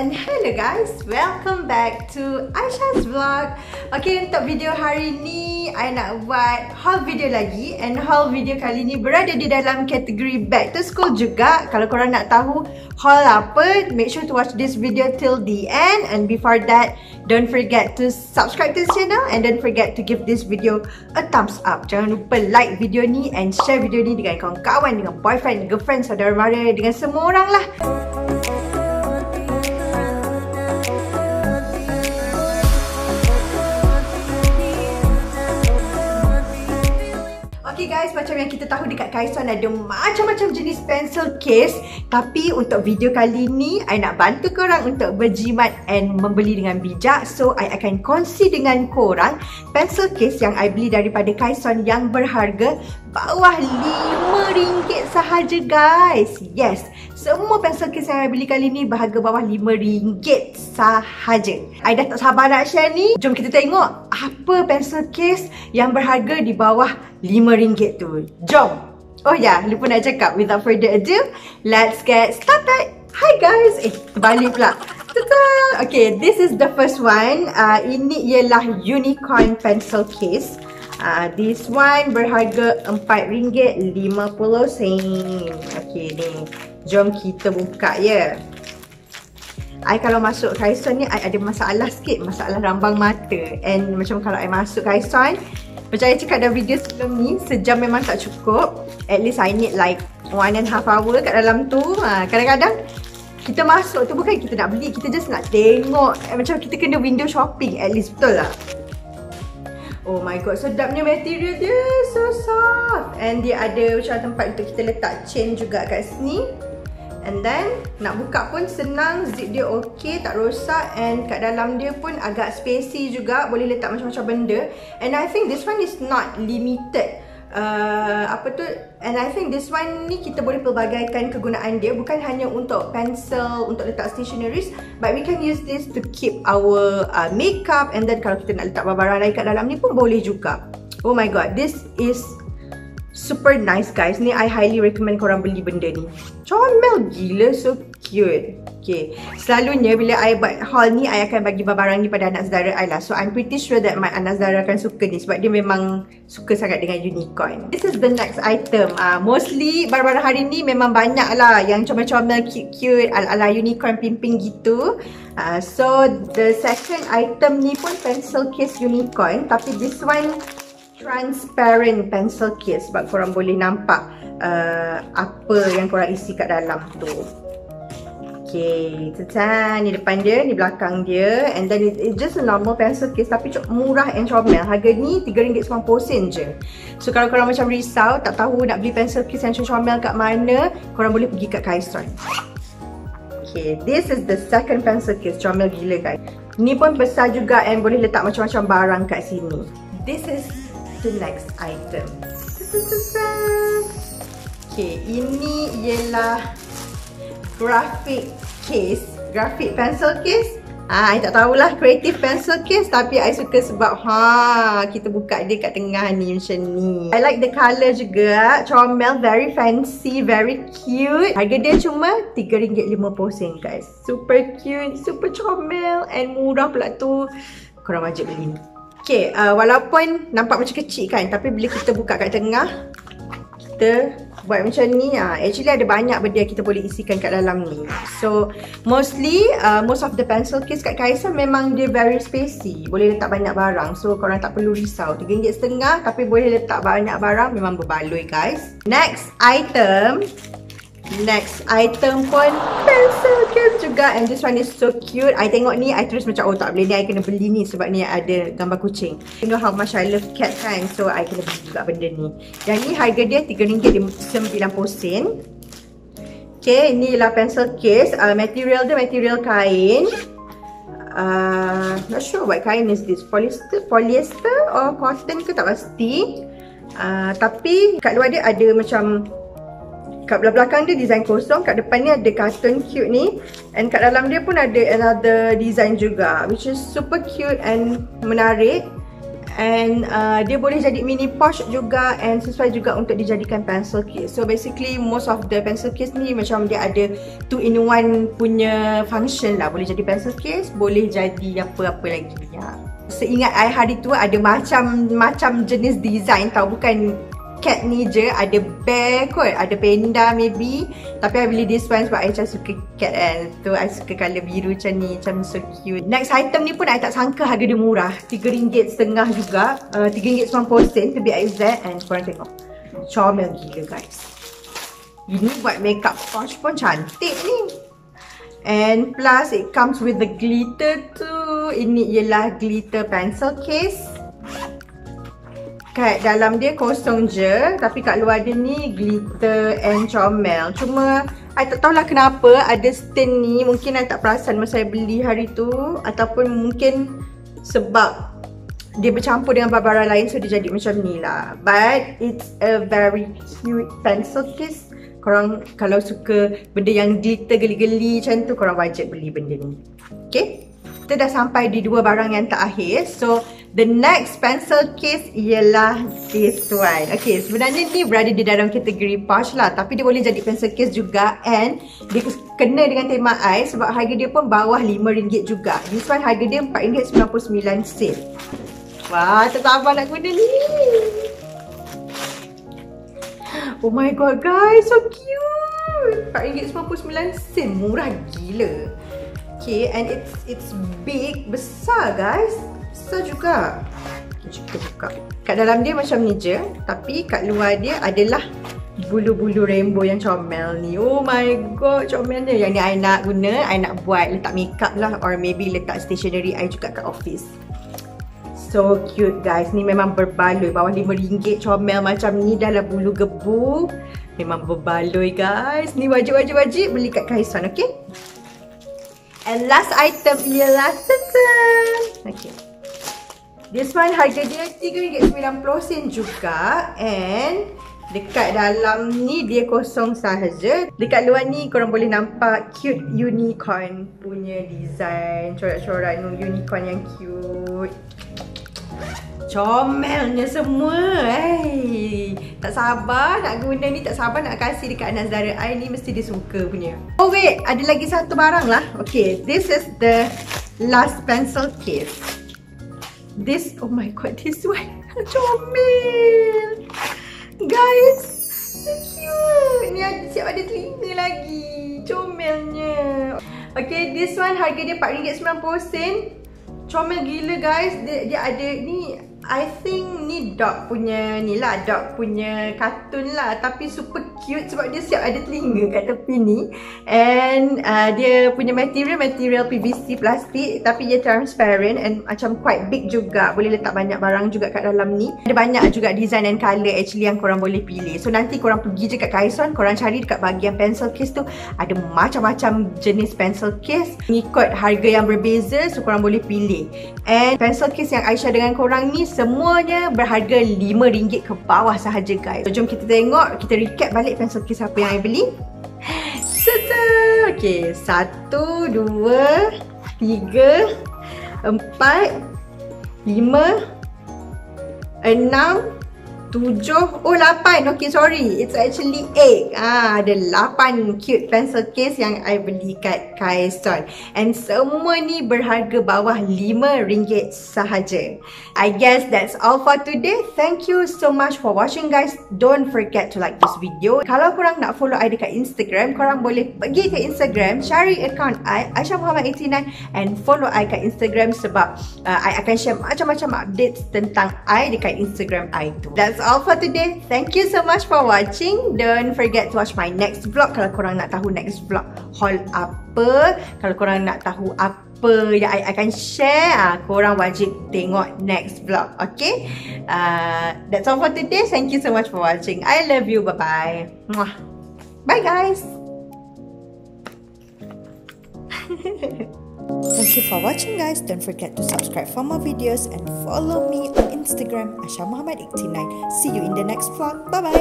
and hello guys, welcome back to Aisha's vlog. Okay, untuk video hari ni I nak buat haul video lagi, and haul video kali ni berada di dalam kategori back to school juga. Kalau korang nak tahu haul apa, make sure to watch this video till the end, and before that don't forget to subscribe to this channel and don't forget to give this video a thumbs up. Jangan lupa like video ni and share video ni dengan kawan-kawan, dengan boyfriend, girlfriend, saudara mara, dengan semua orang lah. Okay guys, macam yang kita tahu dekat Kaison ada macam-macam jenis pencil case. Tapi untuk video kali ni, I nak bantu korang untuk berjimat and membeli dengan bijak. So, I akan kongsi dengan korang pencil case yang I beli daripada Kaison yang berharga bawah RM5 sahaja guys. Yes, semua pencil case yang I beli kali ni berharga bawah RM5 sahaja. I dah tak sabar nak share ni. Jom kita tengok apa pencil case yang berharga di bawah RM5 tu. Jom! Oh ya, lupa nak cakap. Without further ado, let's get started. Hi guys! Terbalik pula. Tada! Okay, this is the first one. Ini ialah unicorn pencil case. This one berharga RM4.50. Okay ni. Jom kita buka ya. I kalau masuk Kaison ni, I ada masalah sikit. Masalah rambang mata. And macam kalau I masuk Kaison, macam I cakap dalam video sebelum ni, sejam memang tak cukup. At least I need like 1.5 hour kat dalam tu. Kadang-kadang kita masuk tu bukan kita nak beli, kita just nak tengok. Macam kita kena window shopping at least, betul lah. Oh my god, sedapnya material dia. So soft. And dia ada macam tempat untuk kita letak chain juga kat sini. And then nak buka pun senang, zip dia okey, tak rosak, and kat dalam dia pun agak spacey juga, boleh letak macam-macam benda. And I think this one is not limited. And I think this one ni kita boleh pelbagaikan kegunaan dia, bukan hanya untuk pencil, untuk letak stationaries, but we can use this to keep our makeup, and then kalau kita nak letak barang-barang lain kat dalam ni pun boleh juga. Oh my god, this is super nice guys. Ni I highly recommend korang beli benda ni. Comel gila, so cute. Okay, selalunya bila I buat haul ni, I akan bagi barang ni pada anak saudara I lah. So I'm pretty sure that my anak saudara akan suka ni, sebab dia memang suka sangat dengan unicorn. This is the next item. Mostly barang-barang hari ni memang banyak lah yang comel-comel, cute-cute, ala-ala unicorn pimping gitu. So the second item ni pun pencil case unicorn, tapi this one transparent pencil case, sebab korang boleh nampak apa yang korang isi kat dalam tu. Okay, tata, ni depan dia, ni belakang dia, and then it's just a normal pencil case tapi murah and comel. Harga ni RM3.90 je. So kalau korang macam risau, tak tahu nak beli pencil case yang comel kat mana, korang boleh pergi kat Kaison. Okay, this is the second pencil case. Comel gila guys. Ni pun besar juga and boleh letak macam-macam barang kat sini. This is the next item. Okay, ini ialah graphic case, graphic pencil case. I tak tahulah creative pencil case, tapi I suka sebab kita buka dia kat tengah ni macam ni. I like the colour juga, comel, very fancy, very cute. Harga dia cuma RM3.50 guys. Super cute, super comel, and murah pula tu. Korang wajib beli ni. Okay, walaupun nampak macam kecil kan, tapi bila kita buka kat tengah, kita buat macam ni. Actually ada banyak benda kita boleh isikan kat dalam ni. So mostly, most of the pencil case kat Kaison memang dia very spacey, boleh letak banyak barang. So korang tak perlu risau, RM3.50 tapi boleh letak banyak barang, memang berbaloi guys. Next item. Next item pun pencil case juga, and this one is so cute. I tengok ni, I terus macam, oh tak boleh ni, I kena beli ni sebab ni ada gambar kucing. You know how much I love cat kan, so I kena beli juga benda ni. Dan ni harga dia RM3.90. Okay, ni ialah pencil case. Material dia material kain. Not sure what kain is this, polyester or cotton ke tak pasti. Tapi kat luar dia ada macam, kat belakang dia design kosong, kat depan ni ada carton cute ni, and kat dalam dia pun ada another design juga, which is super cute and menarik. and dia boleh jadi mini pouch juga, and sesuai juga untuk dijadikan pencil case. So basically most of the pencil case ni macam dia ada 2-in-1 punya function lah. Boleh jadi pencil case, boleh jadi apa-apa lagi ya. Seingat I hari tu ada macam-macam jenis design tau, bukan cat ni je, ada bear kot, ada panda maybe. Tapi I beli this one sebab I macam suka cat kan. So I suka colour biru macam ni, macam so cute. Next item ni pun I tak sangka harga dia murah, RM3.50 juga, RM3.90 to be exact. And korang tengok, comel gila guys. Ini buat makeup pouch pun cantik ni. And plus it comes with the glitter too. Ini ialah glitter pencil case. Kat dalam dia kosong je, tapi kat luar dia ni glitter and comel. Cuma I tak tahulah kenapa ada stain ni. Mungkin I tak perasan masa I beli hari tu, ataupun mungkin sebab dia bercampur dengan barang-barang lain, so dia jadi macam ni lah. But it's a very cute pencil case. Korang kalau suka benda yang glitter geli-geli macam tu, korang wajib beli benda ni. Okay, kita dah sampai di dua barang yang terakhir. So the next pencil case ialah this one. Okay, sebenarnya ni berada di dalam kategori pouch lah, tapi dia boleh jadi pencil case juga, and dia kena dengan tema I sebab harga dia pun bawah RM5 juga. This one harga dia RM4.99. Wah, tak sabar nak guna ni. Oh my god guys, so cute. RM4.99, murah gila. Okay, and it's big, besar guys. Besar juga. Kita buka. Kat dalam dia macam ni je, tapi kat luar dia adalah bulu-bulu rainbow yang comel ni. Oh my god, comelnya. Yang ni I nak guna, I nak buat letak makeup lah, or maybe letak stationery I juga kat office. So cute guys. Ni memang berbaloi. Bawah RM5 comel macam ni, dah lah bulu gebu. Memang berbaloi guys. Ni wajib-wajib beli kat Kaison, okay? And last item ialah okay, this one harga dia RM3.90 juga, and dekat dalam ni dia kosong sahaja. Dekat luar ni korang boleh nampak cute unicorn punya design, corak-corak unicorn yang cute. Comelnya semua. Hey, tak sabar nak guna ni, tak sabar nak kasih dekat anak saudara I ni, mesti dia suka punya. Oh wait, ada lagi satu barang lah. Okay, this is the last pencil case. This, oh my god, this one comel guys, so cute. Ni ada siap ada telinga lagi, comelnya. Okay, this one harga dia RM4.90. Comel gila guys. Dia ada ni, I think ni dog punya ni lah, dog punya kartun lah, tapi super cute sebab dia siap ada telinga kat tepi ni. And dia punya material PVC plastik, tapi dia transparent and macam quite big juga. Boleh letak banyak barang juga kat dalam ni. Ada banyak juga design and colour actually yang korang boleh pilih. So nanti korang pergi je kat Kaison, korang cari dekat bahagian pencil case tu, ada macam-macam jenis pencil case mengikut harga yang berbeza, so korang boleh pilih. And pencil case yang I share dengan korang ni semuanya berharga RM5 ke bawah sahaja guys. So jom kita tengok, kita recap balik pencil case apa yang I beli. Okay, 1, 2, 3, 4, 5, 6, 7, oh 8. Okay sorry, it's actually 8. Ada 8 cute pencil case yang I beli kat Kaison, and semua ni berharga bawah RM5 sahaja. I guess that's all for today. Thank you so much for watching guys. Don't forget to like this video. Kalau korang nak follow I dekat Instagram, korang boleh pergi ke Instagram, cari account I, Aisha Mohd 89, and follow I kat Instagram sebab I akan share macam-macam updates tentang I dekat Instagram I tu. That's all for today. Thank you so much for watching. Don't forget to watch my next vlog kalau korang nak tahu next vlog haul apa. Kalau korang nak tahu apa yang I akan share, korang wajib tengok next vlog. Okay, that's all for today. Thank you so much for watching. I love you. Bye-bye. Bye guys. Thank you for watching guys. Don't forget to subscribe for more videos and follow me on Instagram, Aisha Mohd 89. See you in the next vlog. Bye-bye.